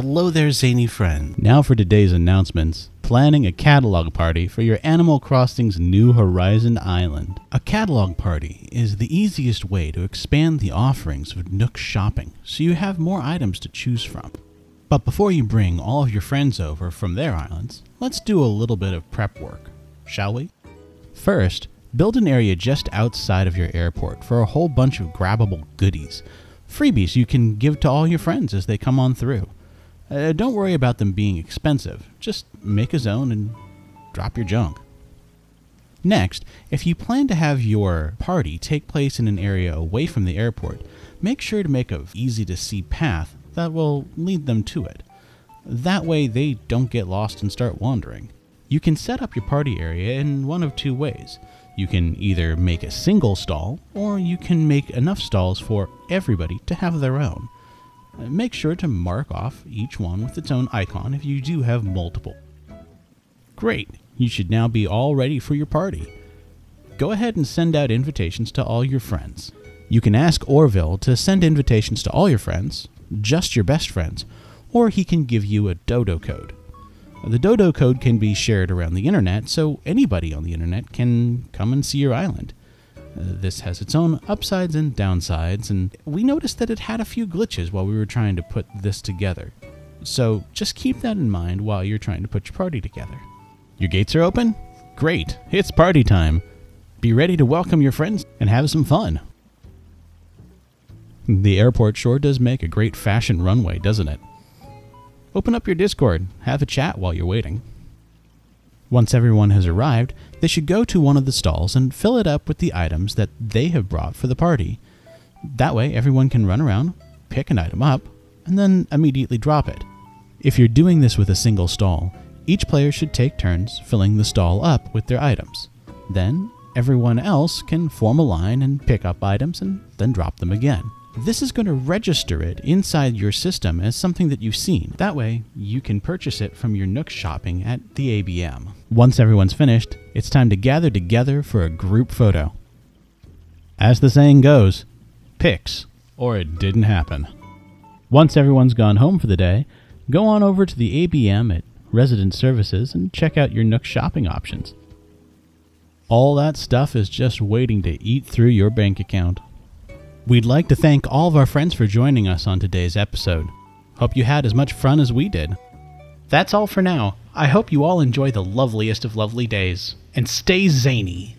Hello there, zany friend. Now for today's announcements. Planning a catalog party for your Animal Crossing's New Horizon island. A catalog party is the easiest way to expand the offerings of Nook Shopping, so you have more items to choose from. But before you bring all of your friends over from their islands, let's do a little bit of prep work, shall we? First, build an area just outside of your airport for a whole bunch of grabbable goodies. Freebies you can give to all your friends as they come on through. Don't worry about them being expensive, just make a zone and drop your junk. Next, if you plan to have your party take place in an area away from the airport, make sure to make an easy to see path that will lead them to it. That way they don't get lost and start wandering. You can set up your party area in one of two ways. You can either make a single stall, or you can make enough stalls for everybody to have their own. Make sure to mark off each one with its own icon if you do have multiple. Great! You should now be all ready for your party. Go ahead and send out invitations to all your friends. You can ask Orville to send invitations to all your friends, just your best friends, or he can give you a Dodo code. The Dodo code can be shared around the internet, so anybody on the internet can come and see your island. This has its own upsides and downsides, and we noticed that it had a few glitches while we were trying to put this together. So just keep that in mind while you're trying to put your party together. Your gates are open? Great, it's party time. Be ready to welcome your friends and have some fun. The airport sure does make a great fashion runway, doesn't it? Open up your Discord, have a chat while you're waiting. Once everyone has arrived, they should go to one of the stalls and fill it up with the items that they have brought for the party. That way everyone can run around, pick an item up, and then immediately drop it. If you're doing this with a single stall, each player should take turns filling the stall up with their items. Then everyone else can form a line and pick up items and then drop them again. This is going to register it inside your system as something that you've seen. That way, you can purchase it from your Nook Shopping at the ABM. Once everyone's finished, it's time to gather together for a group photo. As the saying goes, pics, or it didn't happen. Once everyone's gone home for the day, go on over to the ABM at Resident Services and check out your Nook Shopping options. All that stuff is just waiting to eat through your bank account. We'd like to thank all of our friends for joining us on today's episode. Hope you had as much fun as we did. That's all for now. I hope you all enjoy the loveliest of lovely days, and stay zany!